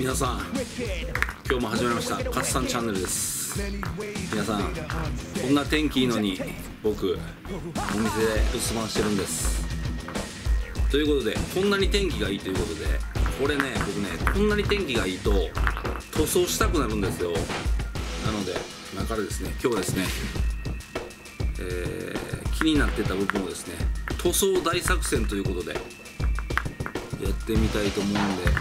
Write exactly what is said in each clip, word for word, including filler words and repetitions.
皆さん、今日も始まりました「カツさんチャンネル」です。皆さん、こんな天気いいのに僕お店で留守番してるんです。ということで、こんなに天気がいいということで、これね、僕ね、こんなに天気がいいと塗装したくなるんですよ。なので今からですね、今日ですね、えー、気になってた部分をですね、塗装大作戦ということでやってみたいと思うので、こ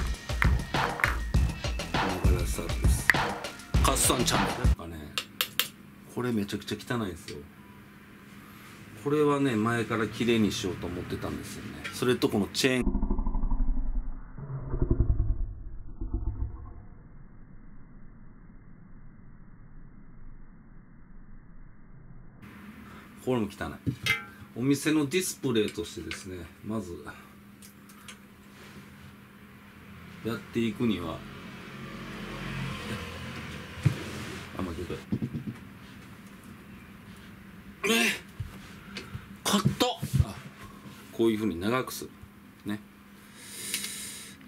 れからスタートです。カツさんチャンネル。なんかね、これめちゃくちゃ汚いですよ。これはね、前から綺麗にしようと思ってたんですよね。それとこのチェーン、これも汚い。お店のディスプレイとしてですね、まずやっていくには、あ、待ってください。えっ、カット、あ、こういうふうに長くするね。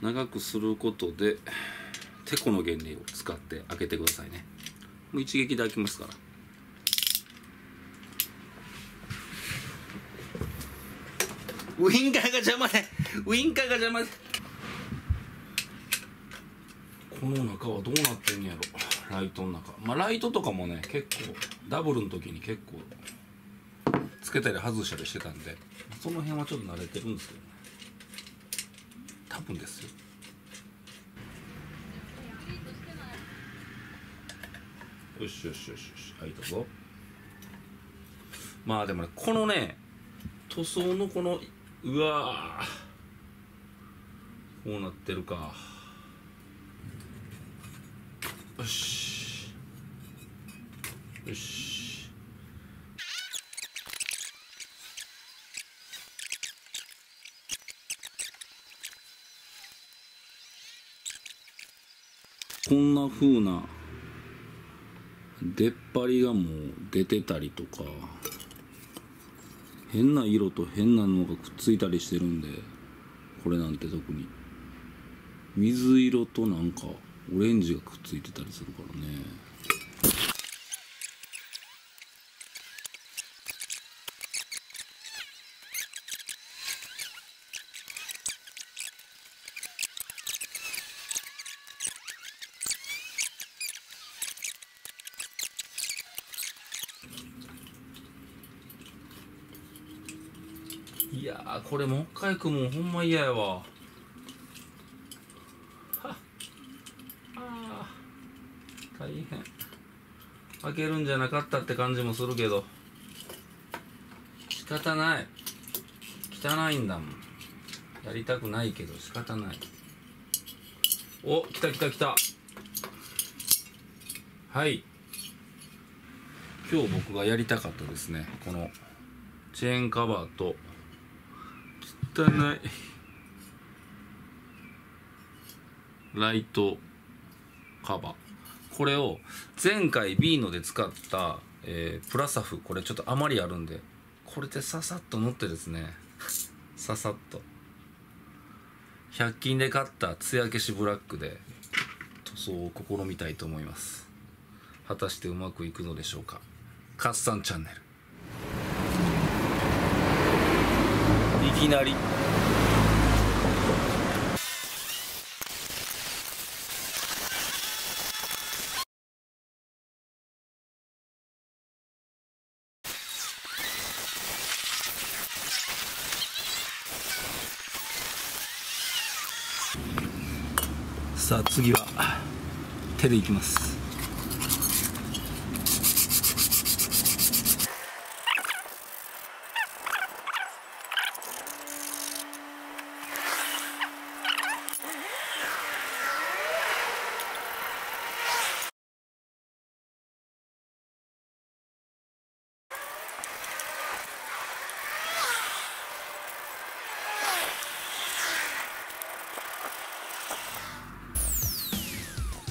長くすることでテコの原理を使って開けてくださいね。もう一撃で開きますから。ウインカーが邪魔で、ウインカーが邪魔で。この中はどうなってんやろ、ライトの中。まあライトとかもね、結構ダブルの時に結構つけたり外したりしてたんで、その辺はちょっと慣れてるんですけどね、多分ですよ。よしよしよしよし、はい、どうぞ。まあでもね、このね塗装のこの、うわー、こうなってるか。よしよし、こんなふうな出っ張りがもう出てたりとか、変な色と変なのがくっついたりしてるんで、これなんて特に水色となんかオレンジがくっついてたりするからね。いやー、これもう一回組むのほんま嫌やわ。大変。開けるんじゃなかったって感じもするけど、仕方ない。汚いんだもん。やりたくないけど仕方ない。お、来た来た来た。はい、今日僕がやりたかったですね、このチェーンカバーと、汚いライトカバー、これを前回 B ので使った、えー、プラサフ、これちょっと余りあるんで、これでささっと乗ってですね、ささっとひゃく均で買った艶消しブラックで塗装を試みたいと思います。果たしてうまくいくのでしょうか。カツさんチャンネル。いきなりさあ、次は手でいきます。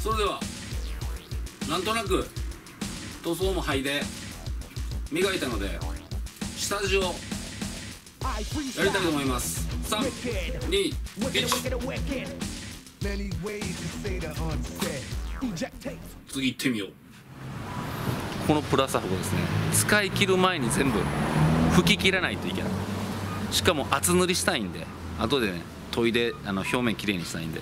それではなんとなく塗装も剥いで磨いたので、下地をやりたいと思います。さん、に、いち。次行ってみよう。このプラスアルファですね、使い切る前に全部拭き切らないといけない。しかも厚塗りしたいんで、後でね研いであの表面きれいにしたいんで、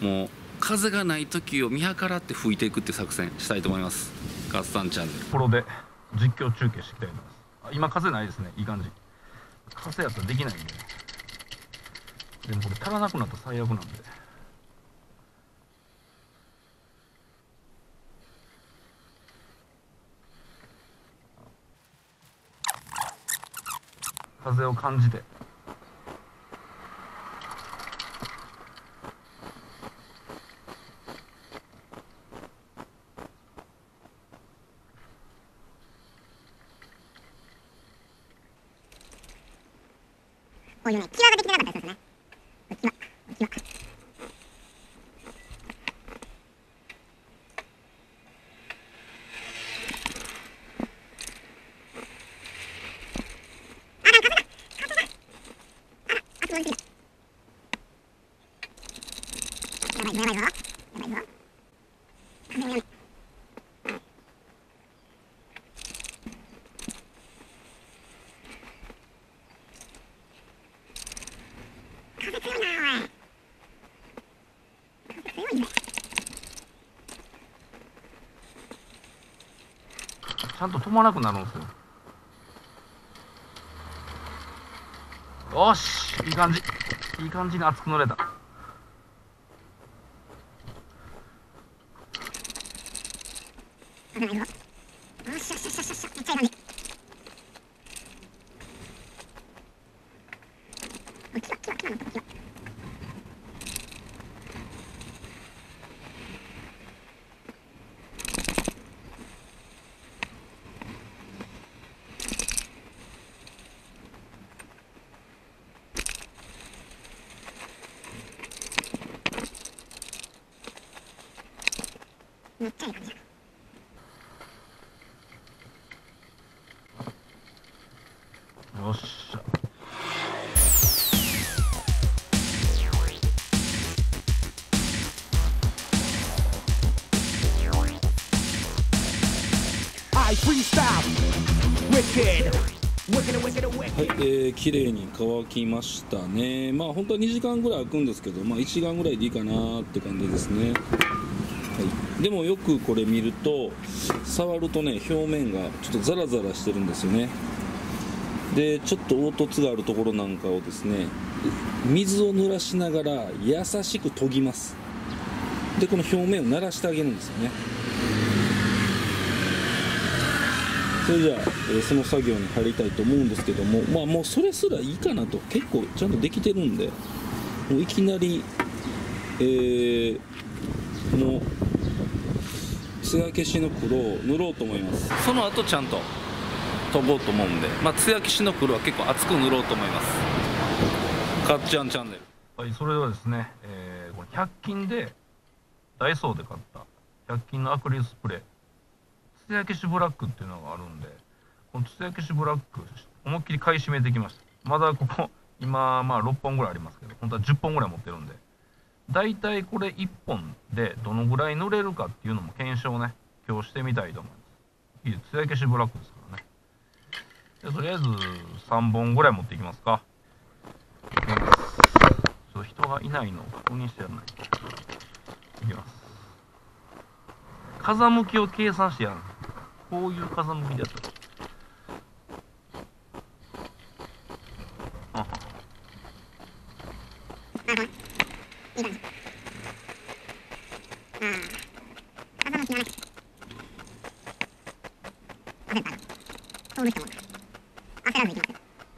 もう風がない時を見計らって拭いていくって作戦したいと思います。ガッサンチャンネルプロで実況中継していきたいと思います。今風ないですね、いい感じ。風やったらできないんで、でもこれ足らなくなったら最悪なんで。風を感じて。こういうね、際ができてなかったですね。際、際。あ、なんか、なんか、なんか、あ、通り過ぎた。やばい、やばいぞ。やばいぞ。あ、やばい。ちゃんと止まなくなるんですよ。よし、いい感じ、いい感じに熱く塗れた。めっちゃいい感じだ。よっしゃ。はい、えー、綺麗に乾きましたね。まあ本当はにじかんぐらい空くんですけど、まあいちじかんぐらいでいいかなって感じですね。はい、でもよくこれ見ると触るとね、表面がちょっとザラザラしてるんですよね。でちょっと凹凸があるところなんかをですね、水を濡らしながら優しく研ぎます。でこの表面を慣らしてあげるんですよね。それじゃあ、えー、その作業に入りたいと思うんですけども、まあもうそれすらいいかなと、結構ちゃんとできてるんで、もういきなりえーこの艶消しの黒を塗ろうと思います。その後ちゃんと飛ぼうと思うんで、まあ、艶消しの黒は結構厚く塗ろうと思います。かっちゃんチャンネル、はい、それではですね、えー、これひゃく均でダイソーで買ったひゃく均のアクリルスプレー艶消しブラックっていうのがあるんで、この艶消しブラック思いっきり買い占めてきました。まだここ今まあろっぽんぐらいありますけど、本当はじゅっぽんぐらい持ってるんで、大体これいっぽんでどのぐらい塗れるかっていうのも検証ね、今日してみたいと思います。いいです、艶消しブラックですからね。でとりあえずさんぼんぐらい持っていきますか。いきます。ちょっと人がいないのを確認してやらないといきます。風向きを計算してやる。こういう風向きでやったら、こ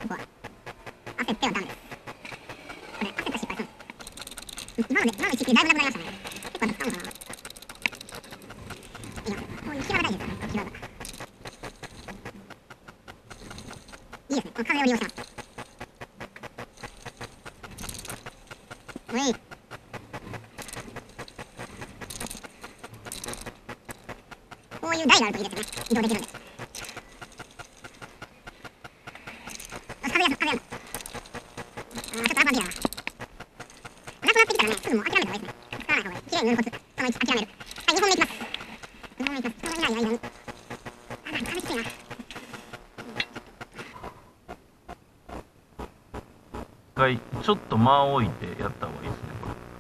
こは焦ってはダメです。焦った失敗する。今の位置ってだいぶなくなりましたね。結構使うのかな。こういう際が大事ですね。際がいいですね。この風を利用した。おいこういう台があるといいですね。移動できるんです。あ、ちょっとあかんけどな。なくなってきたらね、すぐずも諦めた方がいいですね。使わない方がいい。きれいに塗るコツ。そのいち、諦める。はい、にほんめいきます。にほんめいきます。そのにない間に。あ、なんかきついな。一回、ちょっと間を置いてやった方がいいですね。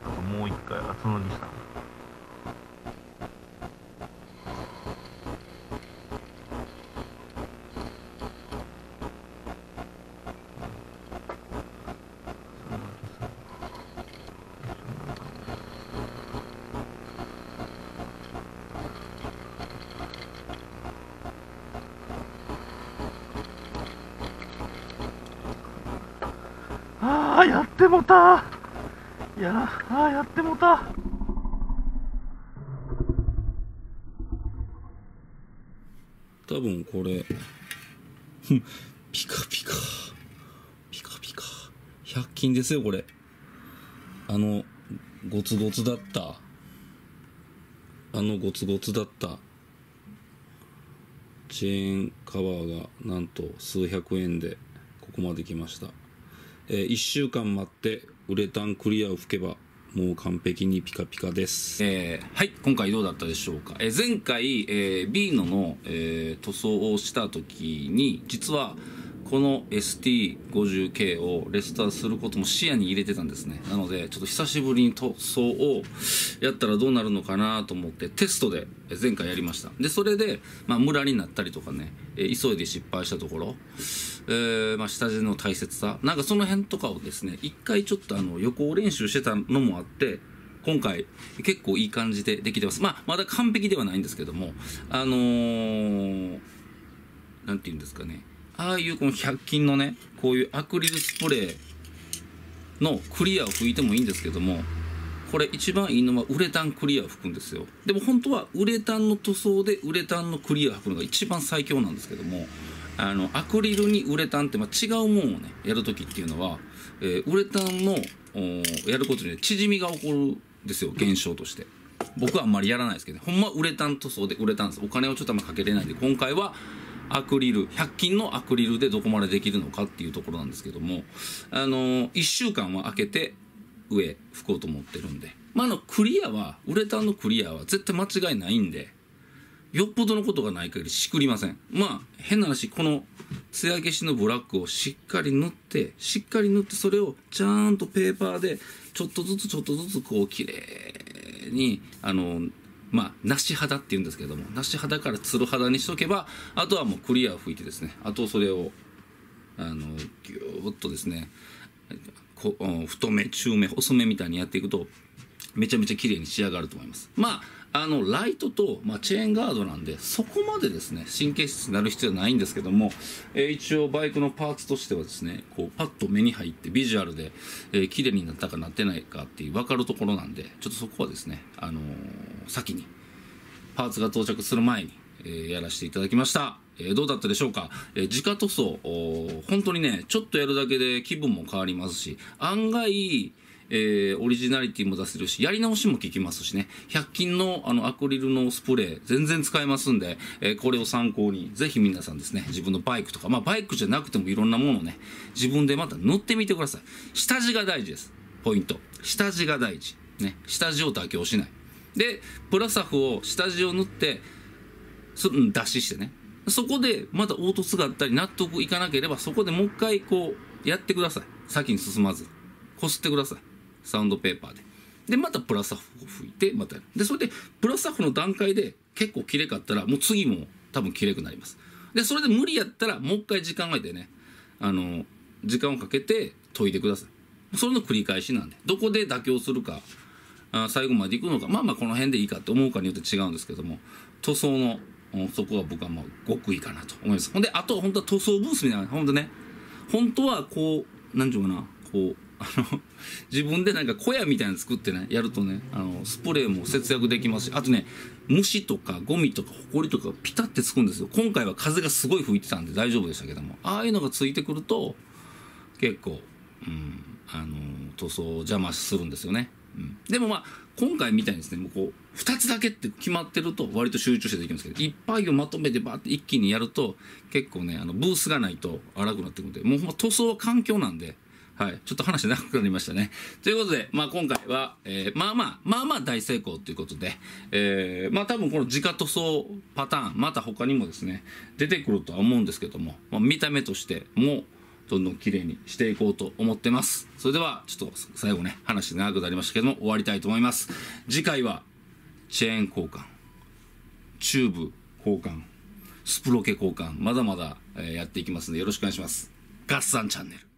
あともう一回、厚塗りした。やってもたー。いやー、あーやってもた。多分これピカピカピカピカひゃく均ですよこれ。あのゴツゴツだったあのゴツゴツだったチェーンカバーがなんと数百円でここまで来ました。えー、いっしゅうかん待ってウレタンクリアを吹けばもう完璧にピカピカです、えー、はい、今回どうだったでしょうか。えー、前回、えー、ビーノの、えー、塗装をした時に実はこの エスティーごじゅうケー をレスターすることも視野に入れてたんですね。なのでちょっと久しぶりに塗装をやったらどうなるのかなと思ってテストで前回やりました。でそれで、まあ、ムラになったりとかね、急いで失敗したところ、えーまあ、下地の大切さなんかその辺とかをですね、一回ちょっとあの予行練習してたのもあって今回結構いい感じでできてます。まあ、まだ完璧ではないんですけども、あのー、なんていうんですかね、ああいうこのひゃく均のね、こういうアクリルスプレーのクリアを拭いてもいいんですけども、これ一番いいのはウレタンクリアを拭くんですよ。でも本当はウレタンの塗装でウレタンのクリアを拭くのが一番最強なんですけども、あの、アクリルにウレタンって、まあ、違うもんをね、やるときっていうのは、えー、ウレタンの、やることによって縮みが起こるんですよ、現象として。僕はあんまりやらないですけど、ね、ほんまウレタン塗装でウレタンです。お金をちょっとあんまかけれないんで、今回は、アクリル、ひゃく均のアクリルでどこまでできるのかっていうところなんですけども、あの、いっしゅうかんは空けて上拭こうと思ってるんで、まあ、あの、クリアは、ウレタンのクリアは絶対間違いないんで、よっぽどのことがない限りしくりません。まあ、変な話、この艶消しのブラックをしっかり塗って、しっかり塗って、それをちゃんとペーパーで、ちょっとずつちょっとずつこう、綺麗に、あの、まあ、なし肌って言うんですけども、なし肌からつる肌にしとけば、あとはもうクリアを拭いてですね、あとそれを、あの、ぎゅーっとですね、こ太め、中め、細めみたいにやっていくと、めちゃめちゃ綺麗に仕上がると思います。まあ、あの、ライトと、まあ、チェーンガードなんで、そこまでですね、神経質になる必要はないんですけども、えー、一応バイクのパーツとしてはですね、こう、パッと目に入ってビジュアルで、えー、綺麗になったかなってないかって分かるところなんで、ちょっとそこはですね、あのー、先に、パーツが到着する前に、えー、やらせていただきました。えー、どうだったでしょうか。えー、直塗装、本当にね、ちょっとやるだけで気分も変わりますし、案外、えー、オリジナリティも出せるし、やり直しも効きますしね。ひゃく均のあのアクリルのスプレー、全然使えますんで、えー、これを参考に、ぜひ皆さんですね、自分のバイクとか、まあバイクじゃなくてもいろんなものをね、自分でまた塗ってみてください。下地が大事です。ポイント。下地が大事。ね。下地を妥協しない。で、プラサフを下地を塗って、す、うん、脱脂してね。そこで、また凹凸があったり、納得いかなければ、そこでもう一回こう、やってください。先に進まず。こすってください。サウンドペーパーで。で、またプラスサフを拭いて、またやる。で、それで、プラスサフの段階で結構綺麗かったら、もう次も多分綺麗くなります。で、それで無理やったら、もう一回時間をかけてね、あの、時間をかけて研いでください。それの繰り返しなんで、どこで妥協するか、あ最後までいくのか、まあまあこの辺でいいかと思うかによって違うんですけども、塗装の、そこは僕はまあ極意かなと思います。ほんで、あとは本当は塗装ブースみたいな、ほんとね、本当はこう、なんていうかな、こう、あの、自分でなんか小屋みたいなの作ってね、やるとね、あの、スプレーも節約できますし、あとね、虫とかゴミとかホコリとかピタってつくんですよ。今回は風がすごい吹いてたんで大丈夫でしたけども、ああいうのがついてくると、結構、うん、あの、塗装を邪魔するんですよね。うん。でもまあ、今回みたいにですね、もうこう、二つだけって決まってると割と集中してできますけど、いっぱいをまとめてバーって一気にやると、結構ね、あの、ブースがないと荒くなってくるんで、もうほんま塗装は環境なんで、はい。ちょっと話長くなりましたね。ということで、まあ今回は、えー、まあまあ、まあまあ大成功ということで、えー、まあ多分この自家塗装パターン、また他にもですね、出てくるとは思うんですけども、まあ、見た目としてもどんどん綺麗にしていこうと思ってます。それでは、ちょっと最後ね、話長くなりましたけども、終わりたいと思います。次回は、チェーン交換、チューブ交換、スプロケ交換、まだまだやっていきますので、よろしくお願いします。ガッサンチャンネル。